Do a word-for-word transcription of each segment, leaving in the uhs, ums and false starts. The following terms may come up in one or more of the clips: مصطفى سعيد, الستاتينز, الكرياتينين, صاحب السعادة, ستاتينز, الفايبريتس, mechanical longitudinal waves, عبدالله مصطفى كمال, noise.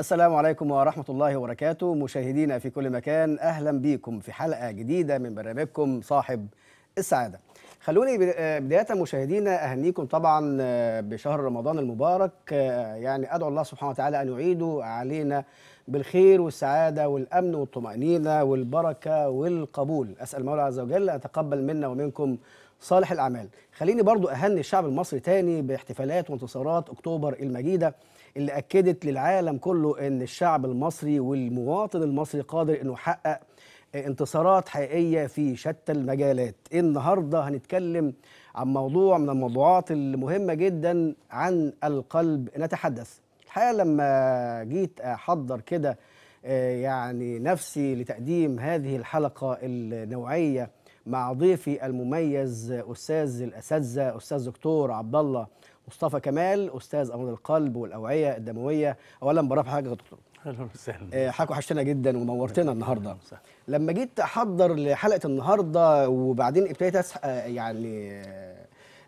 السلام عليكم ورحمة الله وبركاته، مشاهدينا في كل مكان، أهلا بكم في حلقة جديدة من برنامجكم صاحب السعادة. خلوني بداية مشاهدينا أهنيكم طبعا بشهر رمضان المبارك، يعني أدعو الله سبحانه وتعالى أن يعيده علينا بالخير والسعادة والأمن والطمأنينة والبركة والقبول. أسأل مولى عز وجل أن يتقبل منا ومنكم صالح الأعمال. خليني برضو أهني الشعب المصري تاني باحتفالات وانتصارات أكتوبر المجيدة اللي أكدت للعالم كله أن الشعب المصري والمواطن المصري قادر أنه يحقق انتصارات حقيقية في شتى المجالات. النهاردة هنتكلم عن موضوع من الموضوعات المهمة جدا، عن القلب نتحدث. الحقيقة لما جيت أحضر كده يعني نفسي لتقديم هذه الحلقة النوعية مع ضيفي المميز أستاذ الأساتذة أستاذ دكتور عبدالله مصطفى كمال، أستاذ أمراض القلب والأوعية الدموية، أولا برحب حضرتك يا دكتور. اهلا وسهلا. حضرتك وحشتنا جدا ومنورتنا النهارده. لما جيت احضر لحلقه النهارده وبعدين ابتديت أسح... يعني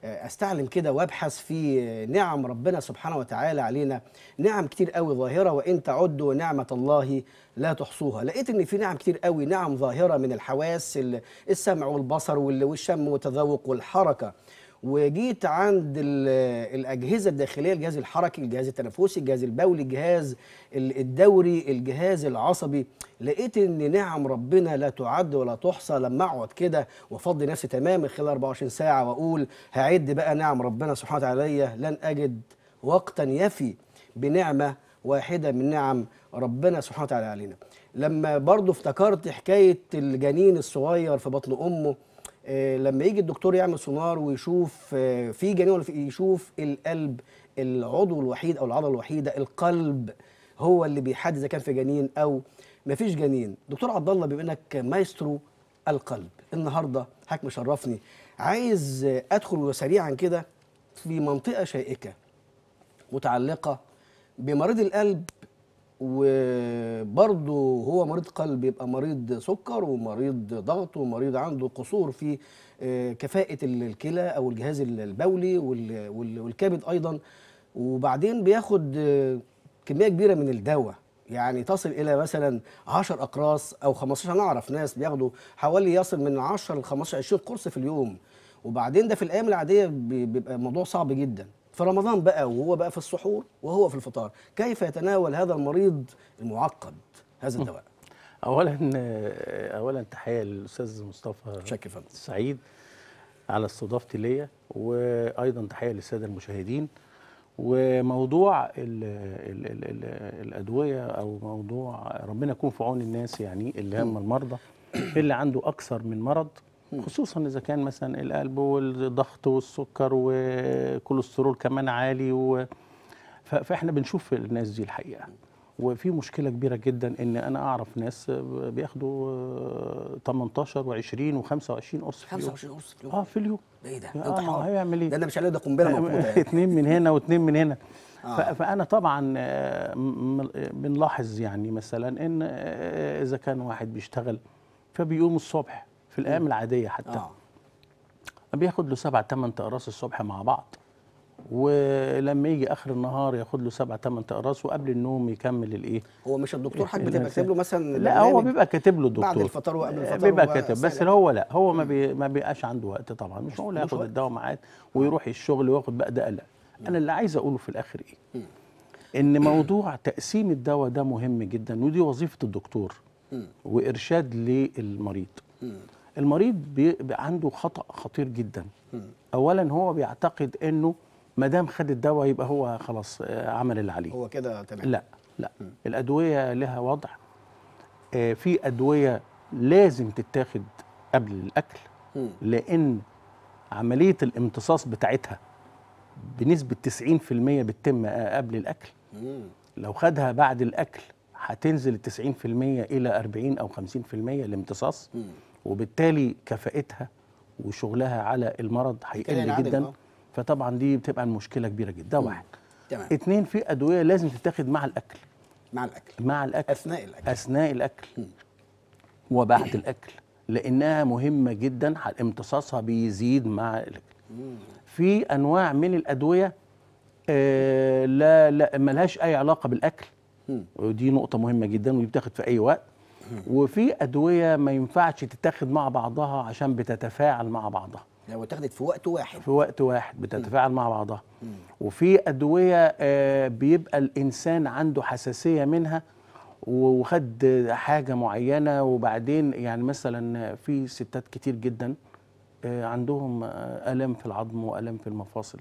استعلم كده وابحث في نعم ربنا سبحانه وتعالى علينا، نعم كتير قوي ظاهره، وان تعدوا نعمه الله لا تحصوها. لقيت ان في نعم كتير قوي، نعم ظاهره من الحواس، السمع والبصر والشم والتذوق والحركه. وجيت عند الأجهزة الداخلية، الجهاز الحركي، الجهاز التنفسي، الجهاز البولي، الجهاز الدوري، الجهاز العصبي، لقيت إن نعم ربنا لا تعد ولا تحصى. لما أقعد كده وأفضي نفسي تماما خلال أربعة وعشرين ساعة وأقول هعد بقى نعم ربنا سبحانه وتعالى عليا، لن أجد وقتا يفي بنعمة واحدة من نعم ربنا سبحانه وتعالى علينا. لما برضه افتكرت حكاية الجنين الصغير في بطن أمه، لما يجي الدكتور يعمل سونار ويشوف في جنين ولا يشوف القلب، العضو الوحيد او العضله الوحيده، القلب، هو اللي بيحدد اذا كان في جنين او ما فيش جنين. دكتور عبد الله، بما انك مايسترو القلب، النهارده حضرتك مشرفني، عايز ادخل سريعا كده في منطقه شائكه متعلقه بمريض القلب، وبرضه هو مريض قلب يبقى مريض سكر ومريض ضغط ومريض عنده قصور في كفاءة الكلى أو الجهاز البولي والكبد أيضا، وبعدين بياخد كمية كبيرة من الدواء، يعني تصل إلى مثلا عشر أقراص أو خمستاشر. أنا أعرف ناس بياخدوا حوالي يصل من عشرة ل خمستاشر عشرين قرص في اليوم، وبعدين ده في الأيام العادية بيبقى الموضوع صعب جدا. في رمضان بقى وهو بقى في السحور وهو في الفطار، كيف يتناول هذا المريض المعقد هذا الدواء؟ اولا اولا تحيه للاستاذ مصطفى سعيد على استضافتي ليا، وايضا تحيه للساده المشاهدين. وموضوع ال ال ال ال الادويه او موضوع ربنا يكون في عون الناس، يعني اللي هم المرضى اللي عنده اكثر من مرض، خصوصا اذا كان مثلا القلب والضغط والسكر والكوليسترول كمان عالي و... فاحنا بنشوف الناس دي الحقيقه، وفي مشكله كبيره جدا ان انا اعرف ناس بياخدوا تمنتاشر وعشرين وخمسة وعشرين قرص في اليوم. خمسة وعشرين قرص في اليوم؟ اه في اليوم. ده ايه ده؟ ده هيعمل ايه؟ ده انا مش هلاقي، ده قنبله موجوده يعني. اتنين من هنا واتنين من هنا. آه. فانا طبعا بنلاحظ يعني مثلا ان اذا كان واحد بيشتغل فبيقوم الصبح في الايام العاديه حتى آه. بياخد له سبع ثمان اقراص الصبح مع بعض، ولما يجي اخر النهار ياخد له سبع ثمان اقراص، وقبل النوم يكمل الايه. هو مش الدكتور حاج بيبقى كاتب له مثلا؟ لا، هو بيبقى كاتب له الدكتور بعد الفطار وقبل الفطار بيبقى كاتب، بس هو لا هو ما, بي ما بيبقاش عنده وقت طبعا، مش معقول ياخد الدواء معاه ويروح الشغل وياخد بقى ده. لا، انا اللي عايز اقوله في الاخر ايه؟ ان موضوع تقسيم الدواء ده مهم جدا، ودي وظيفه الدكتور وارشاد للمريض. المريض بيبقى عنده خطأ خطير جدا. أولا هو بيعتقد أنه ما دام خد الدواء يبقى هو خلاص عمل اللي عليه، هو كده تمام. لا لا، الأدوية لها وضع. في أدوية لازم تتاخد قبل الأكل، لأن عملية الامتصاص بتاعتها بنسبة تسعين في المية بتتم قبل الأكل. لو خدها بعد الأكل هتنزل تسعين في المية إلى أربعين أو خمسين في المية الامتصاص، وبالتالي كفاءتها وشغلها على المرض هيقل جدا. فطبعا دي بتبقى مشكله كبيره جدا. ده واحد. تمام. اتنين، في ادويه لازم تتاخد مع الاكل. مع الاكل؟ مع الاكل، اثناء الاكل، اثناء الاكل م. وبعد الاكل، لانها مهمه جدا، امتصاصها بيزيد مع الاكل. م. في انواع من الادويه آه لا لا ملهاش اي علاقه بالاكل، ودي نقطه مهمه جدا، ودي بتاخد في اي وقت. وفي ادويه ما ينفعش تتاخد مع بعضها عشان بتتفاعل مع بعضها، لو اتاخدت في وقت واحد في وقت واحد بتتفاعل مع بعضها. وفي ادويه بيبقى الانسان عنده حساسيه منها وخد حاجه معينه، وبعدين يعني مثلا في ستات كتير جدا عندهم الام في العظم والام في المفاصل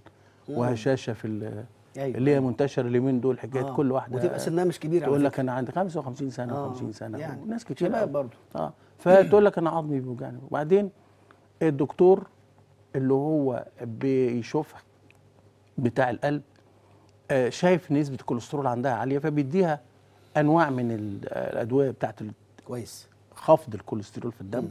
وهشاشه في أيوة. اللي هي منتشره اليومين دول حكايات آه. كل واحده وتبقى سنها مش كبيره، تقول لك انا عندي خمسة وخمسين سنه آه. وخمسين سنه يعني ناس كتير شباب برضه اه فتقول لك انا عظمي بيوجعني. وبعدين الدكتور اللي هو بيشوفها بتاع القلب آه شايف نسبه الكوليسترول عندها عاليه، فبيديها انواع من الادويه بتاعت كويس خفض الكوليسترول في الدم. مم.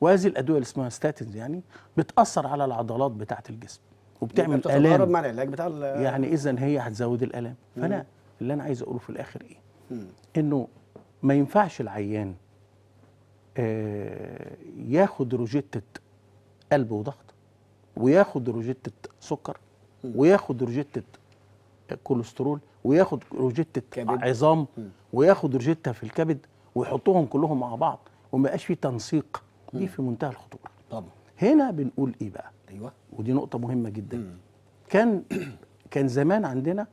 وهذه الادويه اللي اسمها ستاتينز يعني بتاثر على العضلات بتاعه الجسم وبتعمل الام مع العلاج بتاع يعني اذا هي هتزود الالام. فانا مم. اللي انا عايز اقوله في الاخر ايه؟ مم. انه ما ينفعش العيان آه ياخد روجيتة قلب وضغط وياخد روجيتة سكر مم. وياخد روجيتة كوليسترول وياخد روجيتة عظام مم. وياخد روجيتة في الكبد ويحطوهم كلهم مع بعض وما يبقاش في تنسيق. مم. دي في منتهى الخطوره طبعا. هنا بنقول ايه بقى؟ ايوه ودي نقطة مهمة جدا. مم. كان كان زمان عندنا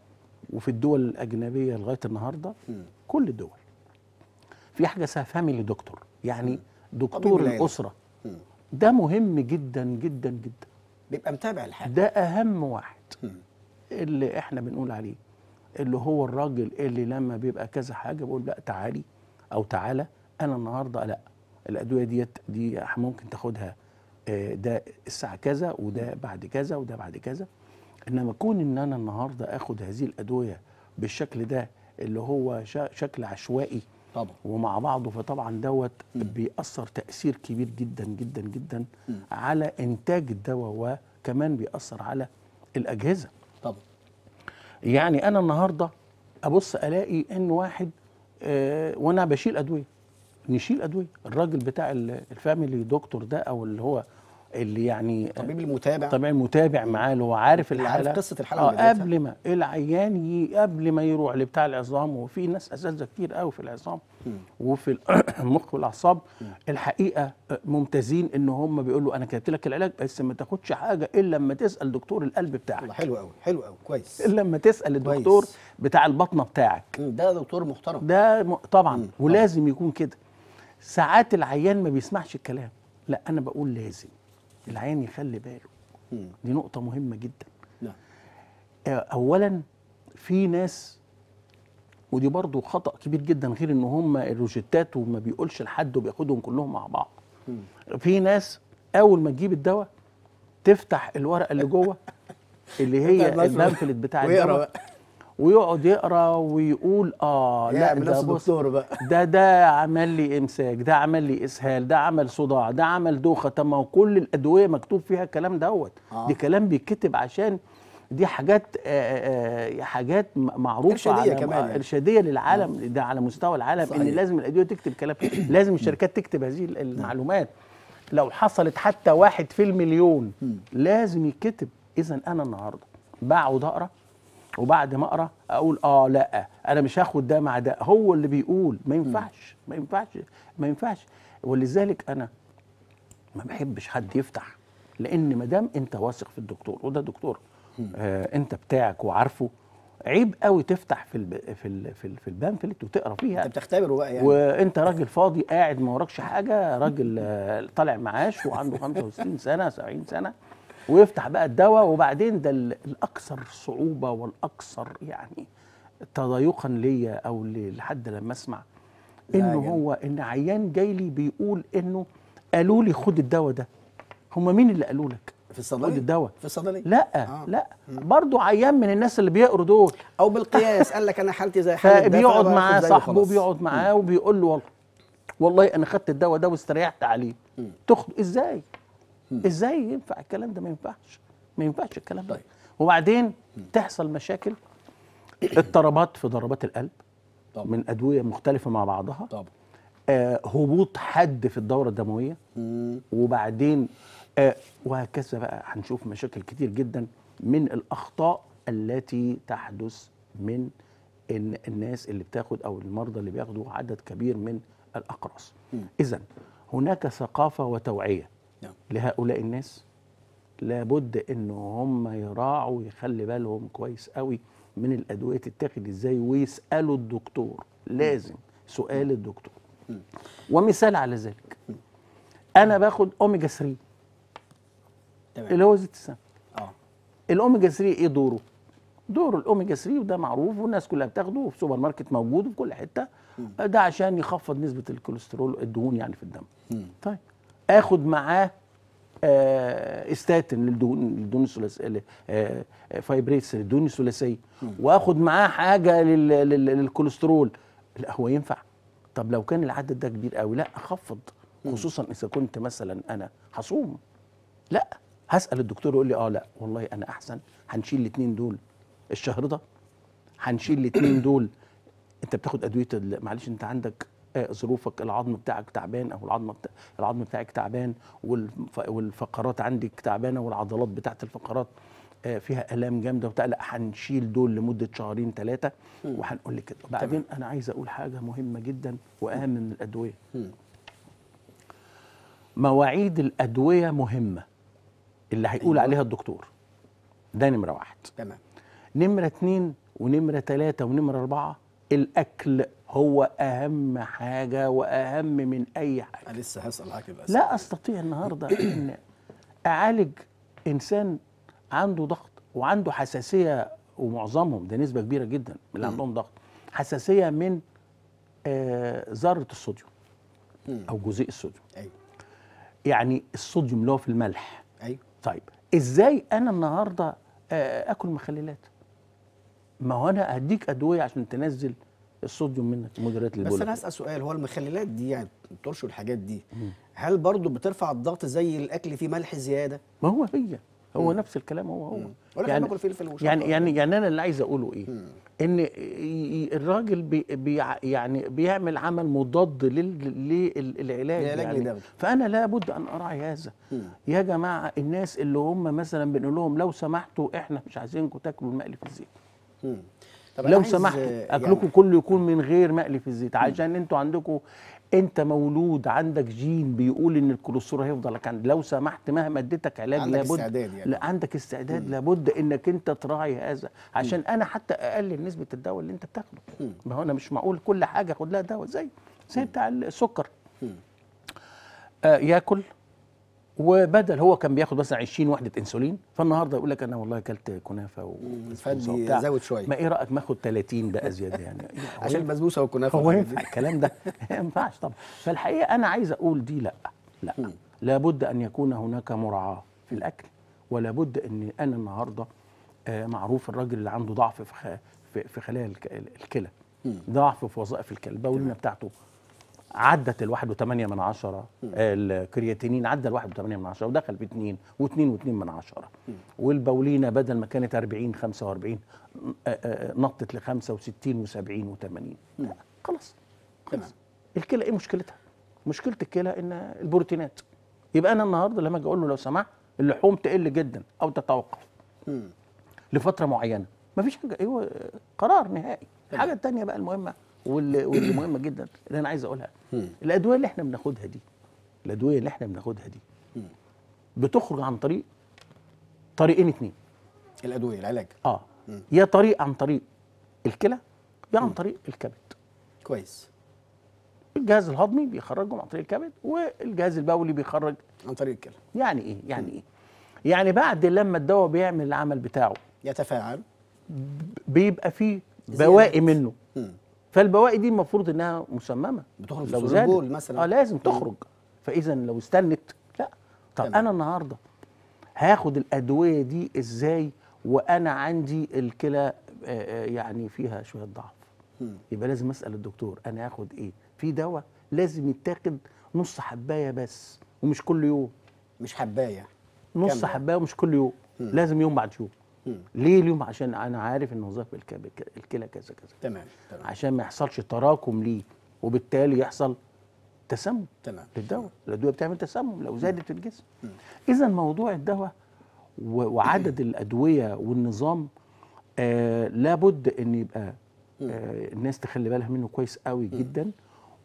وفي الدول الأجنبية لغاية النهارده مم. كل الدول في حاجة اسمها فاميلي دكتور، يعني مم. دكتور الأسرة. مم. ده مهم جدا جدا جدا، بيبقى متابع الحاجة، ده أهم واحد. مم. اللي احنا بنقول عليه اللي هو الراجل اللي لما بيبقى كذا حاجة بقول لا تعالي أو تعالى أنا النهارده لا الأدوية ديت دي ممكن تاخدها ده الساعة كذا وده بعد كذا وده بعد كذا. إنما كون إن أنا النهاردة أخد هذه الأدوية بالشكل ده اللي هو شكل عشوائي طبعا ومع بعضه، فطبعا دوت بيأثر تأثير كبير جدا جدا جدا م. على إنتاج الدواء، وكمان بيأثر على الأجهزة طبعا. يعني أنا النهاردة أبص ألاقي إن واحد آه وأنا بشيل أدوية نشيل ادويه، الراجل بتاع الفاميلي دكتور ده او اللي هو اللي يعني الطبيب المتابع طبعا المتابع معاه اللي هو عارف الحاله، عارف قصه الحاله اه قبل ما العيان قبل ما يروح لبتاع العظام. وفي ناس اساتذه كتير قوي في العظام م. وفي المخ والاعصاب الحقيقه ممتازين ان هم بيقولوا انا كتبت لك العلاج بس ما تاخدش حاجه الا لما تسال دكتور القلب بتاعك. حلو قوي حلو قوي كويس، الا لما تسال الدكتور كويس. بتاع البطنه بتاعك ده دكتور محترم ده م... طبعا م. ولازم يكون كده. ساعات العيان ما بيسمعش الكلام، لا انا بقول لازم العيان يخلي باله. مم. دي نقطه مهمه جدا. نعم. اولا في ناس ودي برضو خطا كبير جدا، غير ان هم الروجيتات وما بيقولش لحد وبياخدهم كلهم مع بعض. مم. في ناس اول ما تجيب الدواء تفتح الورقه اللي جوه اللي هي البامفلت بتاع الدواء ويقعد يقرا ويقول اه لا ده بص ده ده عمل لي امساك، ده عمل لي اسهال، ده عمل صداع، ده عمل دوخه. طب ما هو كل الادويه مكتوب فيها الكلام دوت. آه. دي كلام بيتكتب عشان دي حاجات آآ آآ حاجات معروفه ارشاديه كمان يعني. ارشاديه للعالم. آه. ده على مستوى العالم صحيح. ان لازم الادويه تكتب كلام لازم الشركات تكتب هذه المعلومات، لو حصلت حتى واحد في المليون لازم يتكتب. اذا انا النهارده بقعد اقرا وبعد ما اقرا اقول اه لا انا مش هاخد ده مع ده، هو اللي بيقول ما ينفعش ما ينفعش ما ينفعش. ولذلك انا ما بحبش حد يفتح، لان ما دام انت واثق في الدكتور وده دكتور آه انت بتاعك وعارفه، عيب قوي تفتح في ال في ال في البامفلت وتقرا فيها، انت بتختبره بقى يعني. وانت راجل فاضي قاعد ما وراكش حاجه، راجل آه طالع معاش وعنده خمسة وستين سنه سبعين سنه ويفتح بقى الدواء. وبعدين ده الاكثر صعوبه والاكثر يعني تضايقا ليا او لحد لما اسمع انه هو ان عيان جاي لي بيقول انه قالوا لي خد الدواء ده. هم مين اللي قالوا لك؟ في الصيدليه؟ خد الدواء في الصيدليه؟ لا آه. لا برضه عيان من الناس اللي بيقروا دول او بالقياس قال لك انا حالتي زي حالتي، فبيقعد معاه صاحبه بيقعد معاه وبيقول له والله والله انا خدت الدواء ده واستريحت عليه. تاخد ازاي؟ ازاي ينفع الكلام ده؟ ما ينفعش ما ينفعش الكلام ده. وبعدين تحصل مشاكل، اضطرابات في ضربات القلب طبعا من ادويه مختلفه مع بعضها طبعا، آه هبوط حد في الدوره الدمويه. مم. وبعدين آه وهكذا بقى هنشوف مشاكل كتير جدا من الاخطاء التي تحدث من ان الناس اللي بتاخد او المرضى اللي بياخدوا عدد كبير من الاقراص. اذا هناك ثقافه وتوعيه نعم. لهؤلاء الناس لابد ان هم يراعوا ويخلي بالهم كويس قوي من الادويه تتاخد ازاي، ويسالوا الدكتور، لازم سؤال الدكتور. ومثال على ذلك انا باخد اوميجا ثلاثة تمام اللي هو زيت السمك. اه الاوميجا ثلاثة ايه دوره؟ دوره الاوميجا ثلاثة وده معروف والناس كلها بتاخده وفي سوبر ماركت موجود وفي كل حته، ده عشان يخفض نسبه الكوليسترول الدهون يعني في الدم. مم. طيب اخد معاه آه استاتين للدهون الدهون الثلاثيه آه فايبريتس للدهون الثلاثيه، واخد معاه حاجه لل لل للكوليسترول. لا هو ينفع؟ طب لو كان العدد ده كبير قوي لا اخفض، خصوصا اذا كنت مثلا انا هصوم. لا هسال الدكتور يقول لي اه لا والله انا احسن هنشيل الاثنين دول الشهر ده، هنشيل الاثنين دول. انت بتاخد ادويه معلش انت عندك ظروفك العظم بتاعك تعبان او العظم بتاع العظم بتاعك تعبان والفقرات عندك تعبانه والعضلات بتاعت الفقرات فيها الام جامده وبتاع، لا هنشيل دول لمده شهرين ثلاثه وهنقول لك كده. بعدين انا عايز اقول حاجه مهمه جدا واهم من الادويه. مواعيد الادويه مهمه اللي هيقول عليها الدكتور، ده نمره واحد. تمام. نمره اتنين ونمره تلاته ونمره اربعه الاكل هو اهم حاجه واهم من اي حاجه. انا لسه هسال حضرتك. لا استطيع النهارده ان اعالج انسان عنده ضغط وعنده حساسيه، ومعظمهم ده نسبه كبيره جدا اللي عندهم ضغط حساسيه من آه ذره الصوديوم او جزيء الصوديوم. ايوه يعني الصوديوم اللي هو في الملح. ايوه طيب ازاي انا النهارده آه اكل مخللات؟ ما هو انا هديك ادويه عشان تنزل الصوديوم منك مديرات البول. بس انا هسال سؤال، هو المخللات دي يعني الترش والحاجات دي مم. هل برضو بترفع الضغط زي الاكل فيه ملح زياده؟ ما هو هي هو مم. نفس الكلام هو هو مم. يعني يعني يعني, يعني انا اللي عايز اقوله ايه؟ مم. ان الراجل بي بي يعني بيعمل عمل مضاد للعلاج يعني، فانا لابد ان اراعي هذا. مم. يا جماعه الناس اللي هم مثلا بنقول لهم لو سمحتوا احنا مش عايزينكم تاكلوا المقلي في الزيت. مم. لو سمحتوا اكلكم يعني كله يكون من غير مقلي في الزيت، عشان انتوا عندكم انت مولود عندك جين بيقول ان الكوليسترول هيفضل لك عند، لو سمحت مهما اديتك علاج عندك لابد استعداد يعني. لا عندك استعداد مم. لابد انك انت تراعي هذا عشان مم. انا حتى اقلل نسبه الدواء اللي انت بتاخده. مم. ما هو انا مش معقول كل حاجه اخد لها دواء زي زي بتاع السكر. مم. آه ياكل وبدل هو كان بياخد مثلا عشرين وحده انسولين، فالنهارده يقول لك انا والله اكلت كنافه وفدي زود شويه، ما ايه رايك ناخد ثلاثين بقى زياده يعني عشان البسبوسه والكنافه. هو ينفع الكلام ده؟ ما ينفعش طبعا. فالحقيقه انا عايز اقول دي لا لا م. لابد ان يكون هناك مراعاه في الاكل، ولابد ان انا النهارده آه معروف الراجل اللي عنده ضعف في خ... في خلايا الكلى، ضعف في وظائف الكلى، البولينه بتاعته عدت الواحد وثمانية من عشرة، الكرياتينين عدى الواحد وثمانية من عشرة ودخل باثنين واثنين واثنين من عشرة، والبولينة بدل ما كانت أربعين خمسة وأربعين نطت لخمسة وستين وسبعين وثمانين. لا خلاص خلاص. الكلى ايه مشكلتها؟ مشكلة الكلى ان البروتينات. يبقى انا النهارده لما اجي اقول له لو سمحت اللحوم تقل جدا او تتوقف م. لفترة معينة، مفيش حاجة. ايوه قرار نهائي. الحاجة الثانية بقى المهمة واللي واللي مهمه جدا اللي انا عايز اقولها، الادويه اللي احنا بناخدها دي الادويه اللي احنا بناخدها دي بتخرج عن طريق طريقين اتنين. الادويه العلاج اه مم. يا طريق عن طريق الكلى يا عن طريق الكبد. كويس. الجهاز الهضمي بيخرجهم عن طريق الكبد، والجهاز البولي بيخرج عن طريق الكلى. يعني ايه؟ يعني مم. ايه؟ يعني بعد لما الدواء بيعمل العمل بتاعه يتفاعل بيبقى فيه بواقي منه. مم. فالبواقي دي المفروض انها مسممه بتخرج لو زادت مثلا اه لازم تخرج، فاذا لو استنت لا. طب تمام. انا النهارده هاخد الادويه دي ازاي وانا عندي الكلى يعني فيها شويه ضعف؟ يبقى لازم اسال الدكتور انا هاخد ايه. في دواء لازم يتاخد نص حبايه بس ومش كل يوم. مش حبايه، نص حبايه ومش كل يوم. مم. لازم يوم بعد يوم. مم. ليه اليوم؟ عشان انا عارف ان وظائف الكلى كذا كذا. تمام تمام. عشان ما يحصلش تراكم ليه، وبالتالي يحصل تسمم. تمام. للدواء، الادويه بتعمل تسمم لو زادت في الجسم. اذا موضوع الدواء وعدد الادويه والنظام آه لابد ان يبقى آه الناس تخلي بالها منه كويس قوي جدا،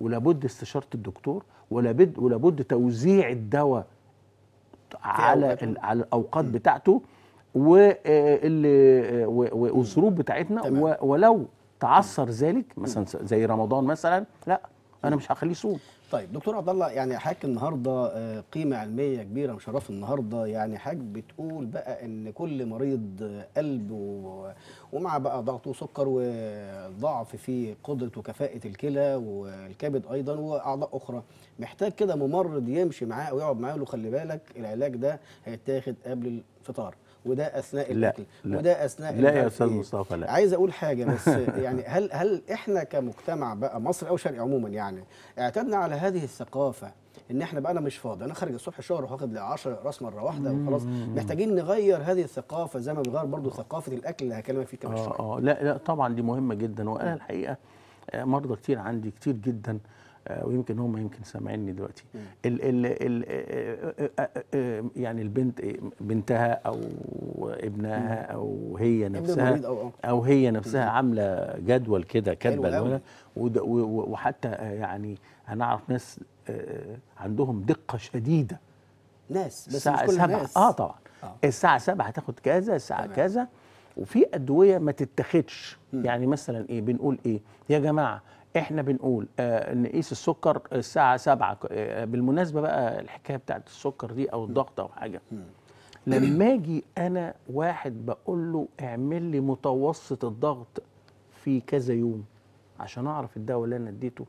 ولابد استشاره الدكتور، ولابد ولابد توزيع الدواء على على الاوقات م. بتاعته والظروف بتاعتنا. تمام. ولو تعثر ذلك مثلا زي رمضان مثلا، لا انا مش هخليه صوم. طيب دكتور عبد الله، يعني حضرتك النهارده قيمه علميه كبيره مشرفه النهارده، يعني حضرتك بتقول بقى ان كل مريض قلب و... ومع بقى ضغط وسكر وضعف في قدره وكفاءه الكلى والكبد ايضا واعضاء اخرى، محتاج كده ممرض يمشي معاه او يقعد معاه له خلي بالك العلاج ده هيتاخد قبل الفطار، وده اثناء الاكل، وده اثناء لا يا استاذ مصطفى. لا عايز اقول حاجه بس يعني هل هل احنا كمجتمع بقى مصر او شرقي عموما يعني اعتدنا على هذه الثقافه ان احنا بقى انا مش فاضي، انا خارج الصبح الشهر وهاخد لي عشرة راس مره واحده وخلاص؟ محتاجين نغير هذه الثقافه زي ما بنغير برضو ثقافه الاكل اللي هكلمك فيه كمان شويه. اه لا لا طبعا دي مهمه جدا، وانا الحقيقه مرضى كتير عندي كتير جدا، ويمكن هم يمكن سامعيني دلوقتي، ال ال ال يعني البنت بنتها او ابنها او هي نفسها او هي نفسها عامله جدول كده كاتبه، وحتى يعني هنعرف ناس عندهم دقه شديده، ناس بس مش كل الناس. اه طبعا الساعه سبعة هتاخد كذا، الساعه كذا، وفي ادويه ما تتاخدش. يعني مثلا ايه بنقول ايه يا جماعه؟ احنا بنقول آه نقيس السكر الساعه سبعة. آه بالمناسبه بقى الحكايه بتاعت السكر دي او الضغط او حاجه، لما اجي انا واحد بقول له اعمل لي متوسط الضغط في كذا يوم عشان اعرف الدواء اللي انا اديته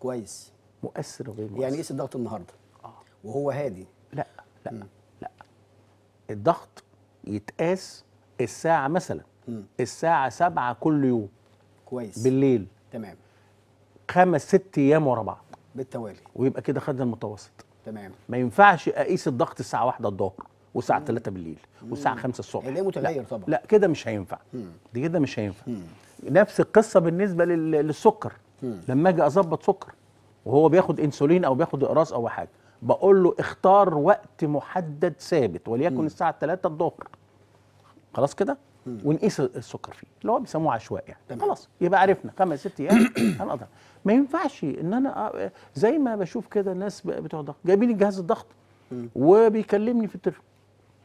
كويس مؤثر وغير مؤثر. يعني قيس الضغط النهارده آه. وهو هادي؟ لا لا م. لا، الضغط يتقاس الساعه مثلا م. الساعه سبعة كل يوم كويس بالليل. تمام، خمس ست ايام ورا بعض بالتوالي، ويبقى كده خدنا المتوسط. تمام. ما ينفعش اقيس الضغط الساعه واحدة الظهر والساعه ثلاثة بالليل والساعه خمسة الصبح، هيلاقيه متغير طبعا. لا كده مش هينفع، دي كده مش هينفع. مم. نفس القصه بالنسبه للسكر. مم. لما اجي اظبط سكر وهو بياخد انسولين او بياخد اقراص او حاجه، بقول له اختار وقت محدد ثابت وليكن مم. الساعه ثلاثة الظهر خلاص كده، ونقيس السكر فيه اللي هو بيسموه عشوائي يعني. خلاص يبقى عرفنا خمس ست ايام هنقدر. ما ينفعش ان انا زي ما بشوف كده ناس بتوع ضغط جايبين لي جهاز الضغط وبيكلمني في التليفون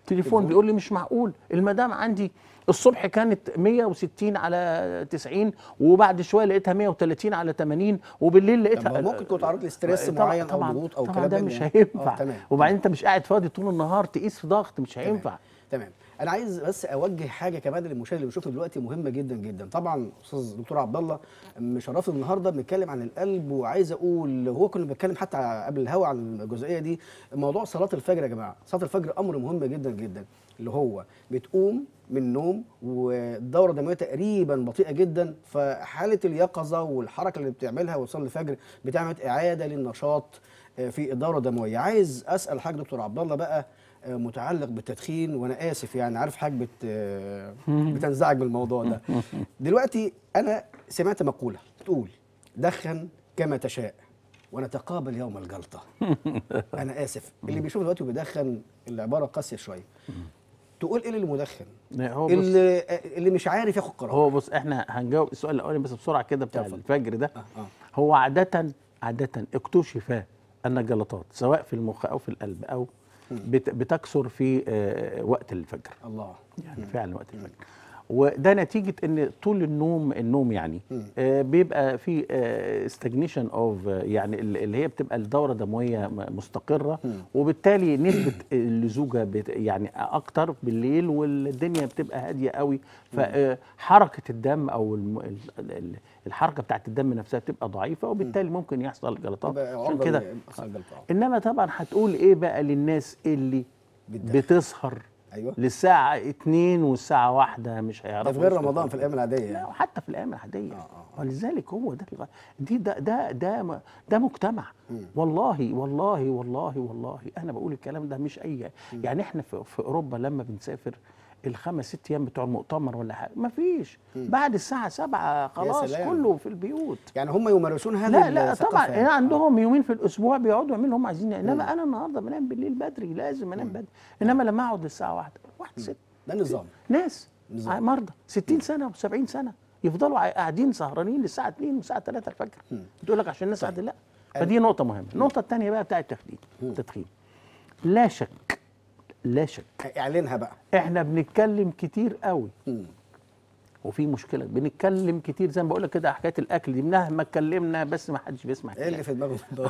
تليفون بيقول لي مش معقول المدام عندي الصبح كانت مية وستين على تسعين وبعد شويه لقيتها مية وتلاتين على تمانين وبالليل لقيتها. ممكن تكون تعرض لستريس معين او ضغوط او كلام، ده مش هينفع. وبعدين انت مش قاعد فاضي طول النهار تقيس في ضغط، مش هينفع. تمام. أنا عايز بس أوجه حاجة كمان للمشاهد اللي بيشوفنا دلوقتي مهمة جدا جدا. طبعا أستاذ دكتور عبد الله مشرفنا النهارده بنتكلم عن القلب، وعايز أقول هو كنا بنتكلم حتى قبل الهوا عن الجزئية دي، موضوع صلاة الفجر يا جماعة. صلاة الفجر أمر مهم جدا جدا، اللي هو بتقوم من النوم والدورة الدموية تقريبا بطيئة جدا، فحالة اليقظة والحركة اللي بتعملها وصلاة الفجر بتعمل إعادة للنشاط في الدورة الدموية. عايز أسأل حضرتك دكتور عبد الله بقى متعلق بالتدخين، وانا اسف يعني عارف حاجة بت بتنزعج بالموضوع ده دلوقتي. انا سمعت مقولة تقول دخن كما تشاء ونتقابل يوم الجلطة. انا اسف اللي بيشوف دلوقتي وبيدخن، العبارة قاسية شوية. تقول ايه للمدخن اللي اللي مش عارف ياخد قرار؟ هو بص احنا هنجاوب السؤال الاولاني بس بسرعة كده بتاع الفجر ده. آه آه. هو عادة عادة اكتشف ان الجلطات سواء في المخ او في القلب او بتكثر في وقت الفجر. الله. يعني فعلا وقت الفجر، وده نتيجه ان طول النوم النوم يعني بيبقى في استجنيشن اوف يعني اللي هي بتبقى الدوره الدمويه مستقره، وبالتالي نسبه اللزوجه يعني اكتر بالليل والدنيا بتبقى هاديه قوي، فحركه الدم او الحركه بتاعت الدم نفسها بتبقى ضعيفه، وبالتالي ممكن يحصل جلطات. عشان كده انما طبعا هتقول ايه بقى للناس اللي بتسهر؟ أيوة. للساعة اتنين والساعة واحدة مش هيعرفوا. ده غير رمضان في الأيام العادية. لا وحتى في الأيام العادية. آه آه. ولذلك هو ده دي ده ده ده, ده مجتمع. مم. والله والله والله والله أنا بقول الكلام ده مش أي مم. يعني إحنا في, في أوروبا لما بنسافر الخمس ست أيام بتوع المؤتمر ولا حاجة مفيش، بعد الساعة سبعة خلاص كله في البيوت. يعني هم يمارسون هذا. لا لا طبعا يعني. عندهم آه. يومين في الأسبوع بيقعدوا يعملوا اللي هم عايزين، إنما أنا النهاردة بنام بالليل بدري، لازم أنام بدري، إنما لما أقعد الساعة واحدة واحدة ست. ده نظام ناس مرضى ستين سنة وسبعين سنة يفضلوا قاعدين سهرانين للساعه اتنين والساعه تلاته الفجر. بتقول لك عشان الناس قاعده. لا، فدي نقطه مهمه. النقطه الثانيه بقى بتاع التدخين، التدخين لا شك لا شك اعلنها بقى. احنا بنتكلم كتير قوي مم. وفي مشكله، بنتكلم كتير زي ما بقول لك كده. حكايه الاكل دي مهما اتكلمنا بس ما حدش بيسمع ايه اللي في دماغه ده.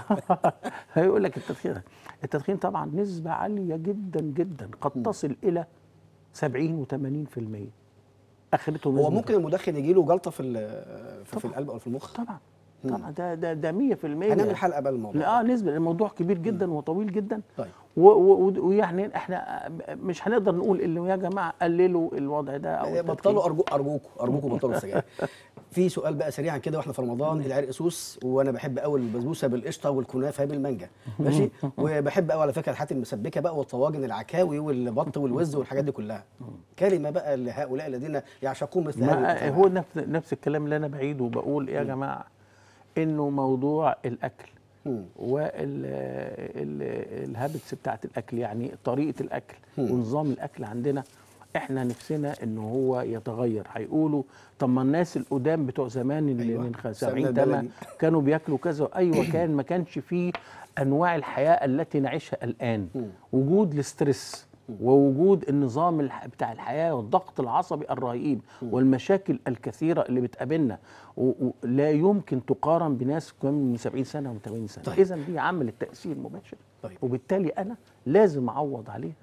هيقول لك التدخين التدخين طبعا نسبه عاليه جدا جدا، قد تصل الى سبعين وتمانين في المية اخرتهم. هو ممكن المدخن يجي له جلطه في في القلب او في المخ؟ طبعا طبعا، ده ده ده مية في المية. هنعمل حلقه بقى الموضوع اه نسبه، الموضوع كبير جدا مم. وطويل جدا. طيب، ويعني احنا مش هنقدر نقول اللي يا جماعه قللوا الوضع ده او بطلوا. ارجو ارجوكم ارجوكم بطلوا السجاير. في سؤال بقى سريعا كده واحنا في رمضان، العرق سوس، وانا بحب قوي البسبوسه بالقشطه والكنافه بالمانجا، ماشي، وبحب قوي على فكره الحاتي المسبكه بقى والطواجن العكاوي والبط والوز والحاجات دي كلها. كلمه بقى لهؤلاء الذين يعشقون مثل هذا. هو نفس نفس الكلام اللي انا بعيده وبقول يا جماعه انه موضوع الاكل والهابتس بتاعت الاكل، يعني طريقه الاكل مم. ونظام الاكل عندنا احنا نفسنا ان هو يتغير. هيقولوا طب ما الناس القدام بتوع زمان اللي أيوة. من سبعين سنة كانوا بياكلوا كذا. ايوه، كان ما كانش فيه انواع الحياه التي نعيشها الان. مم. وجود الاسترس ووجود النظام بتاع الحياة والضغط العصبي الرهيب والمشاكل الكثيرة اللي بتقابلنا لا يمكن تقارن بناس كم من سبعين سنة ومن تمانين سنة. طيب، إذن دي عملت تأثير مباشر. طيب، وبالتالي أنا لازم أعوض عليها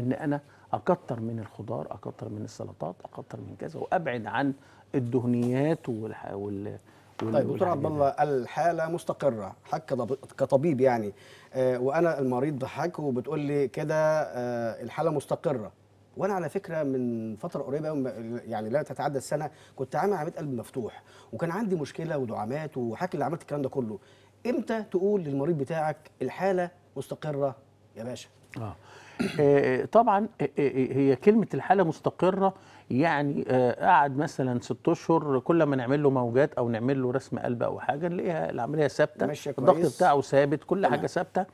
إن أنا أكتر من الخضار، أكتر من السلطات، أكتر من كذا، وأبعد عن الدهنيات والح... وال طيب دكتور عبد الله، الحالة مستقرة حضرتك كطبيب يعني، آه وأنا المريض حضرتك وبتقول لي كده آه الحالة مستقرة، وأنا على فكرة من فترة قريبة يعني لا تتعدى السنة كنت عامل عملية قلب مفتوح، وكان عندي مشكلة ودعامات وحضرتك اللي عملت الكلام ده كله. إمتى تقول للمريض بتاعك الحالة مستقرة يا باشا؟ آه. آه طبعا آه هي كلمة الحالة مستقرة يعني آه قعد مثلا ست اشهر كل ما نعمل له موجات او نعمل له رسم قلب او حاجة نلاقيها العملية ثابتة، الضغط بتاعه ثابت، كل حاجة ثابتة.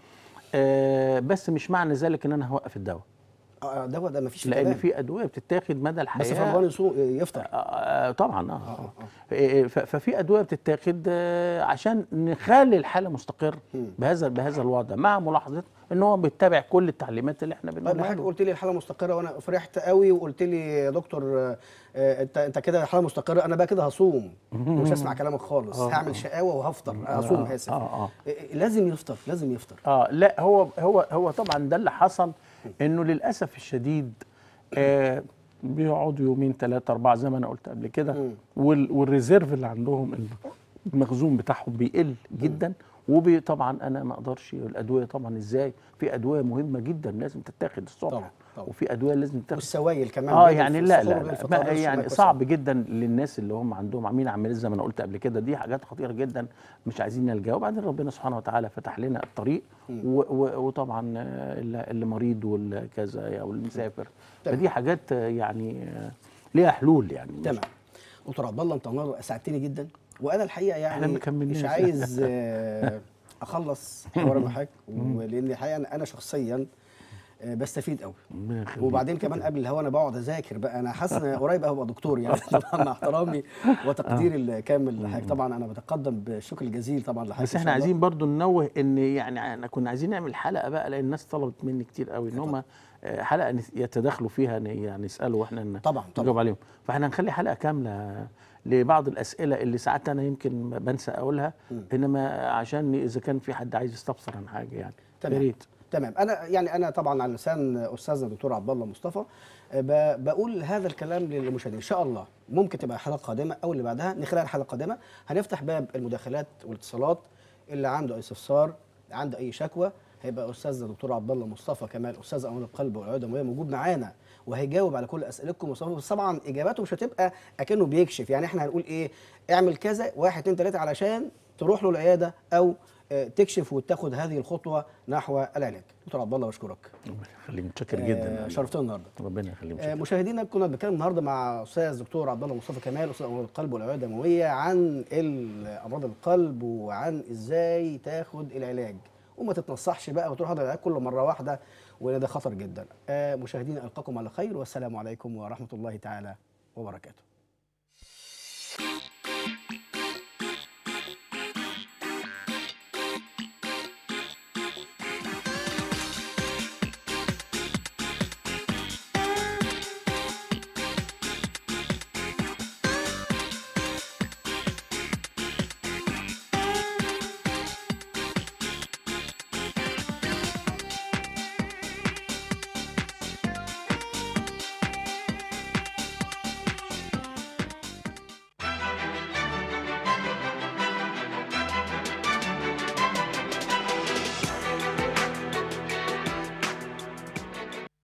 آه بس مش معنى ذلك ان انا هوقف الدواء. اه الدواء ده مفيش، لان في ادوية بتتاخد مدى الحياة بس في رمضان يفطر. آه آه طبعا اه, آه, آه. ففي ادوية بتتاخد آه عشان نخلي الحالة مستقر بهذا بهذا الوضع، مع ملاحظة ان هو بيتبع كل التعليمات اللي احنا بنقولها. طب حضرتك قلت لي الحاله مستقره وانا فرحت قوي، وقلت لي يا دكتور انت انت كده الحاله مستقره، انا بقى كده هصوم ومش هسمع كلامك خالص، هعمل شقاوه وهفطر، هصوم اسف. لازم يفطر، لازم يفطر. اه لا، هو هو هو طبعا ده اللي حصل، انه للاسف الشديد آه بيقعدوا يومين ثلاثه اربعه زي ما انا قلت قبل كده، والريزيرف اللي عندهم المخزون بتاعهم بيقل جدا. وطبعا انا ما اقدرش الادويه طبعا ازاي، في ادويه مهمه جدا لازم تتاخد الصبح طبعا. طبعا. وفي ادويه لازم تتاخد والسوائل كمان اه يعني لا لا, لا, لا يعني صعب جدا للناس اللي هم عندهم عاملين عمليه زي ما انا قلت قبل كده، دي حاجات خطيره جدا مش عايزين نلجاها. وبعدين ربنا سبحانه وتعالى فتح لنا الطريق، وطبعا اللي مريض والكذا او المسافر، فدي حاجات يعني ليها حلول يعني. تمام دكتور عبد الله، انت نور، اسعدتني جدا، وانا الحقيقه يعني مش عايز اخلص حوار معاك، ولان الحقيقه انا شخصيا بستفيد قوي، وبعدين كمان قبل الهوا انا بقعد اذاكر بقى، انا حاسس ان قريب ابقى دكتور يعني. طبعا مع احترامي وتقديري الكامل لحضرتك، طبعا انا بتقدم بالشكر الجزيل طبعا لحضرتك. بس احنا عايزين برضو ننوه ان يعني انا كنا عايزين نعمل حلقه بقى، لان الناس طلبت مني كتير قوي ان هم حلقه يتداخلوا فيها يعني يسالوا واحنا طبعا نجاوب عليهم، فاحنا هنخلي حلقه كامله لبعض الاسئله اللي ساعات انا يمكن بنسى اقولها، انما عشان اذا كان في حد عايز يستفسر عن حاجه يعني. تمام تمام انا يعني انا طبعا على لسان استاذنا الدكتور عبد الله مصطفى بقول هذا الكلام للمشاهدين. ان شاء الله ممكن تبقى حلقه قادمه او اللي بعدها، من خلال حلقه قادمه هنفتح باب المداخلات والاتصالات، اللي عنده اي استفسار، عنده اي شكوى، هيبقى استاذنا الدكتور عبد الله مصطفى كمال استاذ امراض القلب والعياده الدمويه موجود معانا، وهيجاوب على كل اسئلتكم. بس طبعا اجاباته مش هتبقى اكنه بيكشف، يعني احنا هنقول ايه، اعمل كذا واحد اتنين تلاته علشان تروح له العياده او تكشف وتاخد هذه الخطوه نحو العلاج. دكتور عبد الله بشكرك. ربنا يخليك، متشكر جدا. شرفتنا النهارده. ربنا يخليك. مشاهدينا، كنا بنتكلم النهارده مع استاذ دكتور عبد الله مصطفى كمال استاذ امراض القلب والعياده الدمويه عن امراض القلب وعن ازاي تاخد العلاج، وما تتنصحش بقى وتروح هذا العلاج كل مره واحده، وده خطر جدا. مشاهدينا، ألقاكم على خير، والسلام عليكم ورحمة الله تعالى وبركاته.